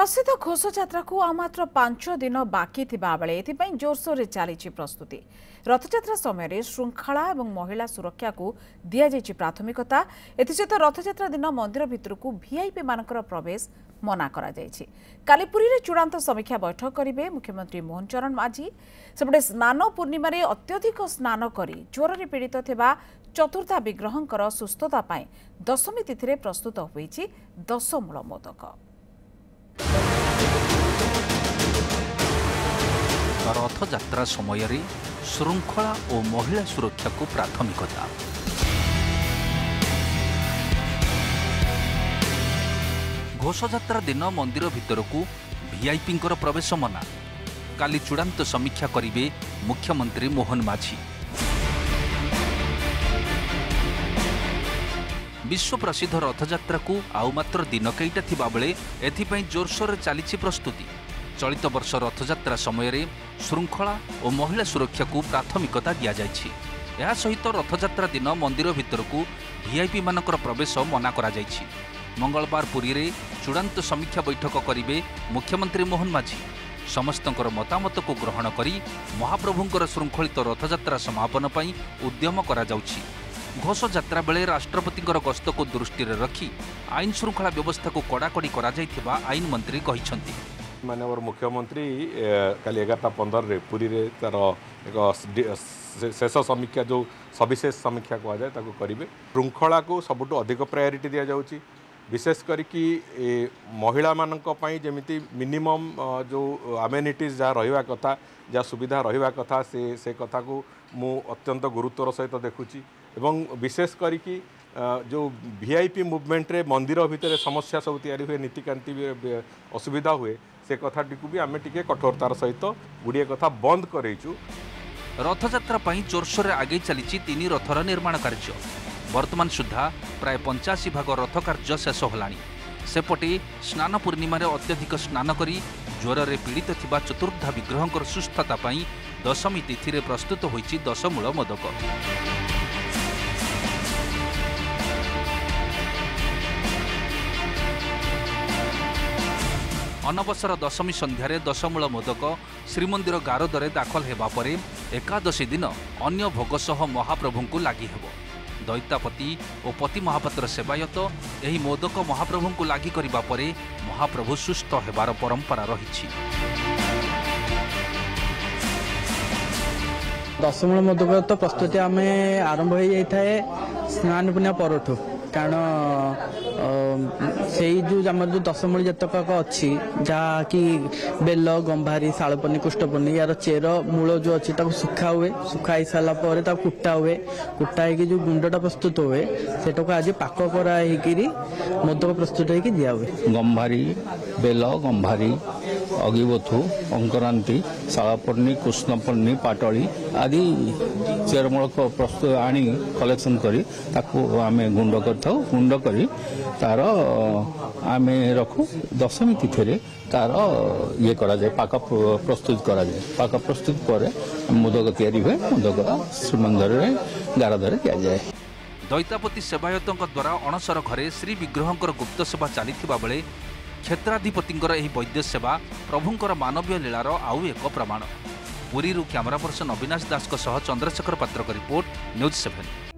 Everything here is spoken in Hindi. प्रसिद्ध घोष यात्रा को आ मात्र 5 दिन बाकी एपाई जोरसोर चली प्रस्तुति। रथयात्रा समय श्रृंखला और महिला सुरक्षा को दि जाइए प्राथमिकता। एसत रथयात्रा दिन मंदिर भितर को वीआईपी मान प्रवेश मना करा जायछि। काली पुरी रे चूड़ांत समीक्षा बैठक करेंगे मुख्यमंत्री मोहन चरण माझी। सेपटे स्नान पूर्णिम अत्यधिक स्नान कर ज्वर से पीड़ित थिबा चतुर्धा विग्रहंकर सुस्थता पाई दशमी तिथि प्रस्तुत होई छि दशमूल मोदक। रथयात्रा समय श्रृंखला और महिला सुरक्षा को प्राथमिकता। घोष यात्रा दिन मंदिर भितर को वीआईपी प्रवेश मना। काली चूड़ांत समीक्षा करेंगे मुख्यमंत्री मोहन माझी। विश्व प्रसिद्ध रथयात्रा को आउ मात्र दिन कईटा थिबा बेले एथिपई जोरसोर चली प्रस्तुति। चलित वर्ष रथयात्रा समय श्रृंखला और महिला सुरक्षा को प्राथमिकता दि जाइए। यह सहित रथयात्रा दिन मंदिर भितर को वीआईपी मान प्रवेश मना करा जाइए। मंगलवार पुरी रे चूड़ांत समीक्षा बैठक करेंगे मुख्यमंत्री मोहन माझी। समस्तंकर मतामत को ग्रहण करी महाप्रभुंकर श्रृंखलित रथयात्रा समापन पाई उद्यम करा जाउछि। घोष यात्रा बेले राष्ट्रपतिंकर गस्त को दृष्टि रे रखी आईन श्रृंखला व्यवस्था को कड़ाकड़ी करा जाइथिबा आईन मंत्री कहिछन्ति। माननीय मुख्यमंत्री काली 11:15 पुरी रे तार एक शेष समीक्षा जो सविशेष समीक्षा कहा जाए ताको करिवे। श्रृंखला को सबुटो अधिक प्रायोरिटी दिया जाउछि। विशेष करके महिला मानक पई जेमिति मिनिमम जो अमेनिटीज जहाँ रहिबा कथा जहाँ सुविधा रहिबा कथा से कथा को मु अत्यंत गुरुत्वर सहित देखुची। एवं विशेष करके जो वीआईपी मूवमेंट रे मंदिर भितर समस्या सब तैयारी हुए नीतिकांति असुविधा हुए से कथाटी को भी आम टे कठोरतार सहित गुड़िया कथा बंद करूँ। रथयात्रा पई जोरसोर आगे चली तीन रथर निर्माण कार्य। वर्तमान सुधा प्राय 85 भाग रथ कार्य शेष होलानी। सेपटे स्नान पूर्णिम अत्यधिक स्नान करी ज्वर से पीड़ित थिबा चतुर्धा विग्रहंकर सुस्थता पाई दशमी तिथि रे प्रस्तुत होईछि दशमूल मोदक। अनवसर दशमी संध्यारे दशमूल मोदक श्रीमंदिर गारदरे दाखल हेबा परे एकादशी दिन अन्य भोग सह महाप्रभुंकु लागि हेबो। दैतापति और पति महापात्र सेवायत यही मोदक महाप्रभु को लागी करिबा परे महाप्रभु सुस्थ हेबार परंपरा रही। दशमूल मोदक तो प्रस्तुति आम आरंभ हो जाता है स्नान पूर्णिमा पर कारण से जो दशमूल जतक अच्छी जहाँकि बेल गंभारी शालपनी कुष्ठपनी यार चेर मूल जो अच्छी सुखा हुए। सुखा हो सारापर कुटा हुए। कुटा हो जो गुंडा प्रस्तुत हुए सेटा को आज पाक कराई मोदक प्रस्तुत हो दिया हुए। गंभारी बेल गंभारी अगिबोथु अंकरांति शालापर्णी कृष्णपर्णी पाटली आदि चेरमूल प्रस्तुत आनी कलेक्शन करी ताकू आमे गुंड करथाउ। गुंड करी तार आमे रखू दशमी तिथि तार ये करा जाए पाक प्रस्तुत करा जाए। पाक प्रस्तुत करे मोदक तैयारी हुए। मोदक श्रीमंदिर रे गारदरे दिया जाए। दैतापति सेवायतों द्वारा अणसर घरे श्री विग्रहंकर गुप्त सेवा चलता बेले क्षेत्राधिपतिंकर एही वैद्य सेवा प्रभुंकर मानवीय लीलार आउ एक प्रमाण। पुरी रु कैमरा पर्सन अविनाश दास सह चंद्रशेखर पात्र रिपोर्ट न्यूज़ 7।